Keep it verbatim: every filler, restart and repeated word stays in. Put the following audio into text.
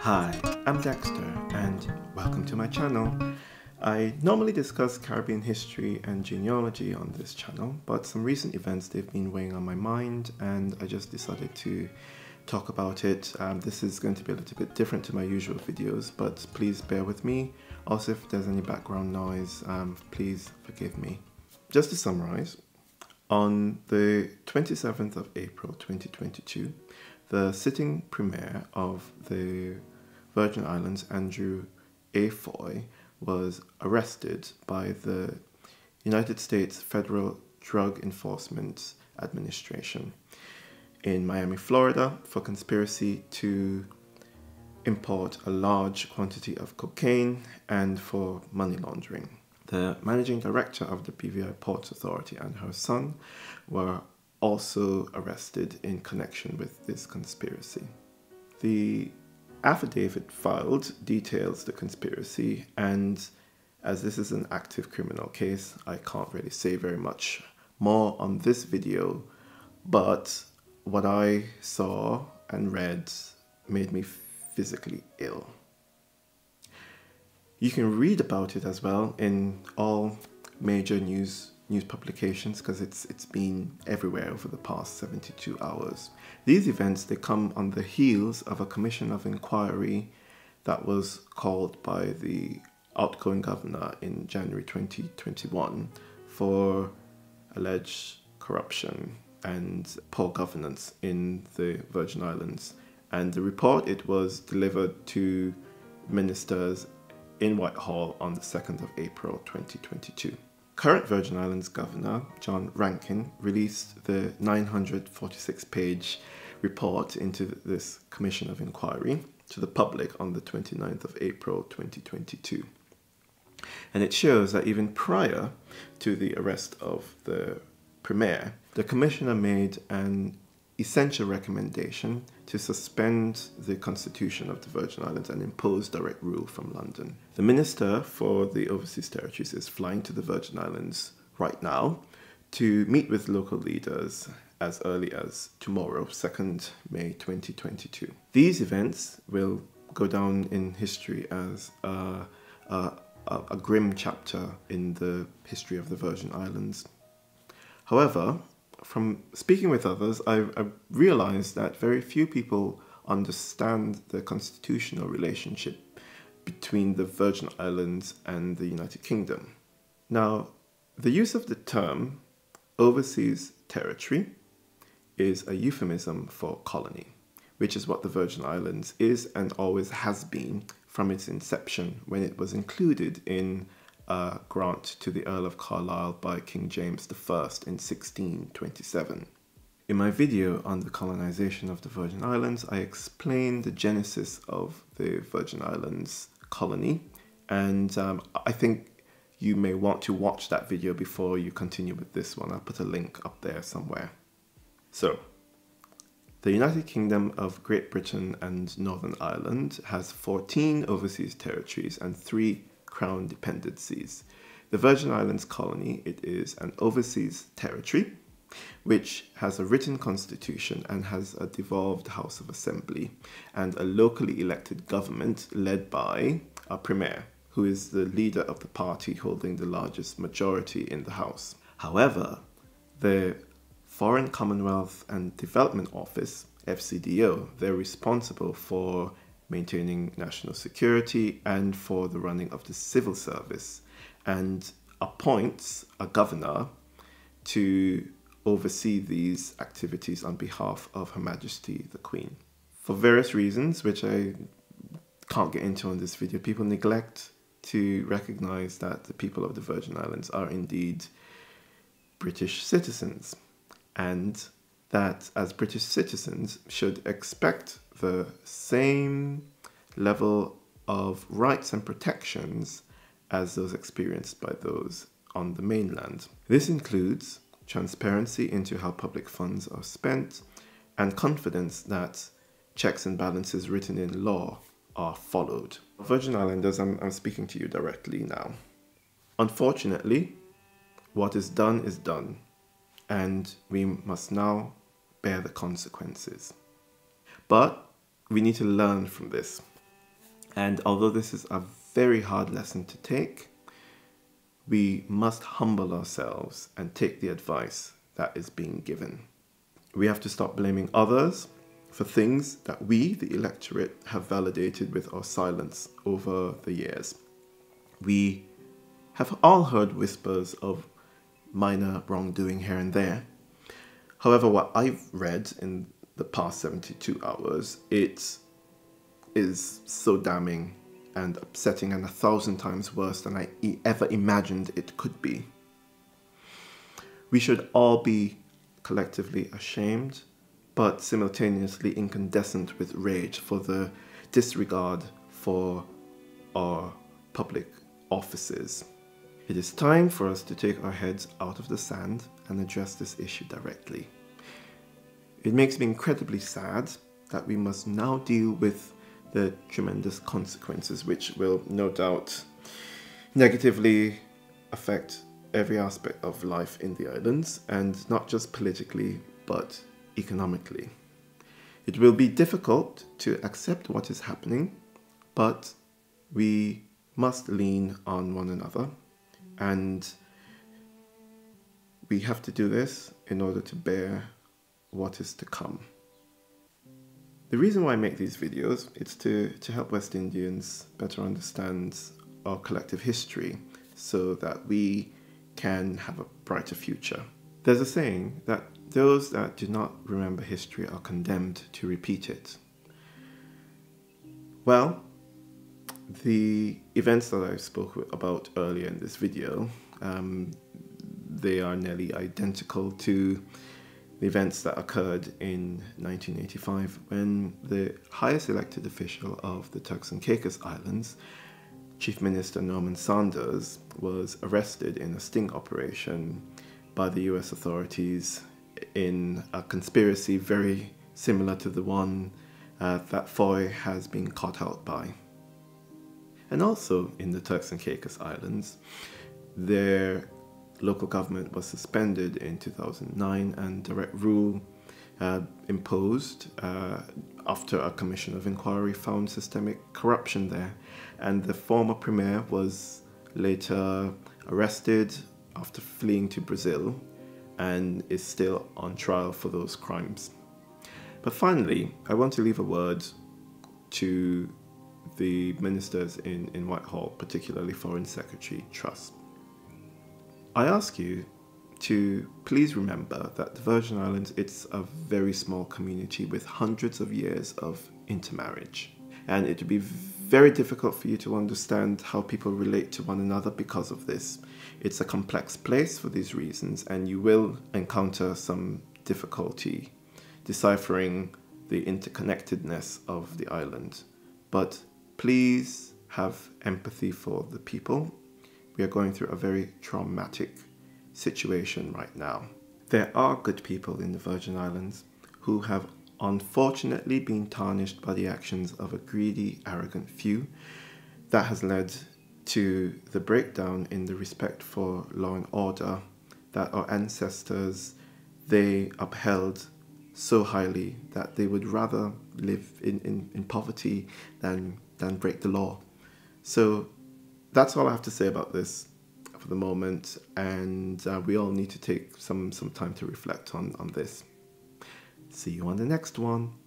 Hi, I'm Dexter and welcome to my channel. I normally discuss Caribbean history and genealogy on this channel, but some recent events, they've been weighing on my mind and I just decided to talk about it. Um, this is going to be a little bit different to my usual videos, but please bear with me. Also, if there's any background noise, um, please forgive me. Just to summarize, on the twenty-seventh of April twenty twenty-two, the sitting premier of the Virgin Islands, Andrew A. Fahie, was arrested by the United States Federal Drug Enforcement Administration in Miami, Florida, for conspiracy to import a large quantity of cocaine and for money laundering. The managing director of the B V I Ports Authority and her son were also arrested in connection with this conspiracy. The affidavit filed details the conspiracy, and as this is an active criminal case, I can't really say very much more on this video, but what I saw and read made me physically ill. You can read about it as well in all major news news publications because it's it's been everywhere over the past seventy-two hours. These events, they come on the heels of a commission of inquiry that was called by the outgoing governor in January twenty twenty-one for alleged corruption and poor governance in the Virgin Islands. And the report, it was delivered to ministers in Whitehall on the second of April twenty twenty-two. Current Virgin Islands Governor John Rankin released the nine hundred forty-six page report into this Commission of Inquiry to the public on the twenty-ninth of April twenty twenty-two. And it shows that even prior to the arrest of the Premier, the Commissioner made an essential recommendation to suspend the Constitution of the Virgin Islands and impose direct rule from London. The Minister for the Overseas Territories is flying to the Virgin Islands right now to meet with local leaders as early as tomorrow, second of May twenty twenty-two. These events will go down in history as a, a, a grim chapter in the history of the Virgin Islands. However, from speaking with others, I've, I've realized that very few people understand the constitutional relationship between the Virgin Islands and the United Kingdom. Now, the use of the term overseas territory is a euphemism for colony, which is what the Virgin Islands is and always has been from its inception, when it was included in a grant to the Earl of Carlisle by King James the First in sixteen twenty-seven. In my video on the colonization of the Virgin Islands, I explained the genesis of the Virgin Islands colony, and um, I think you may want to watch that video before you continue with this one. I'll put a link up there somewhere. So, the United Kingdom of Great Britain and Northern Ireland has fourteen overseas territories and three Crown dependencies. The Virgin Islands colony, it is an overseas territory which has a written constitution and has a devolved House of Assembly and a locally elected government led by a premier, who is the leader of the party holding the largest majority in the House. However, the Foreign Commonwealth and Development Office, F C D O, they're responsible for maintaining national security and for the running of the civil service, and appoints a governor to oversee these activities on behalf of Her Majesty the Queen. For various reasons, which I can't get into on this video, people neglect to recognize that the people of the Virgin Islands are indeed British citizens, and that as British citizens should expect the same level of rights and protections as those experienced by those on the mainland. This includes transparency into how public funds are spent and confidence that checks and balances written in law are followed. Virgin Islanders, I'm, I'm speaking to you directly now. Unfortunately, what is done is done, and we must now bear the consequences. But we need to learn from this. And although this is a very hard lesson to take, we must humble ourselves and take the advice that is being given. We have to stop blaming others for things that we, the electorate, have validated with our silence over the years. We have all heard whispers of minor wrongdoing here and there. However, what I've read in the past seventy-two hours, it is so damning and upsetting and a thousand times worse than I e- ever imagined it could be. We should all be collectively ashamed, but simultaneously incandescent with rage for the disregard for our public offices. It is time for us to take our heads out of the sand and address this issue directly. It makes me incredibly sad that we must now deal with the tremendous consequences which will no doubt negatively affect every aspect of life in the islands, and not just politically but economically. It will be difficult to accept what is happening, but we must lean on one another, and we have to do this in order to bear what is to come. The reason why I make these videos is to, to help West Indians better understand our collective history so that we can have a brighter future. There's a saying that those that do not remember history are condemned to repeat it. Well, the events that I spoke about earlier in this video, um, they are nearly identical to the events that occurred in nineteen eighty-five when the highest elected official of the Turks and Caicos Islands, Chief Minister Norman Saunders, was arrested in a sting operation by the U S authorities in a conspiracy very similar to the one uh, that Fahie has been caught out by. And also in the Turks and Caicos Islands, there local government was suspended in two thousand nine and direct rule uh, imposed uh, after a commission of inquiry found systemic corruption there. And the former premier was later arrested after fleeing to Brazil and is still on trial for those crimes. But finally, I want to leave a word to the ministers in, in Whitehall, particularly Foreign Secretary Truss. I ask you to please remember that the Virgin Islands, it's a very small community with hundreds of years of intermarriage. And it would be very difficult for you to understand how people relate to one another because of this. It's a complex place for these reasons, and you will encounter some difficulty deciphering the interconnectedness of the island. But please have empathy for the people. We are going through a very traumatic situation right now. There are good people in the Virgin Islands who have unfortunately been tarnished by the actions of a greedy, arrogant few that has led to the breakdown in the respect for law and order that our ancestors, they upheld so highly that they would rather live in, in, in poverty than, than break the law. So that's all I have to say about this for the moment, and uh, we all need to take some, some time to reflect on, on this. See you on the next one.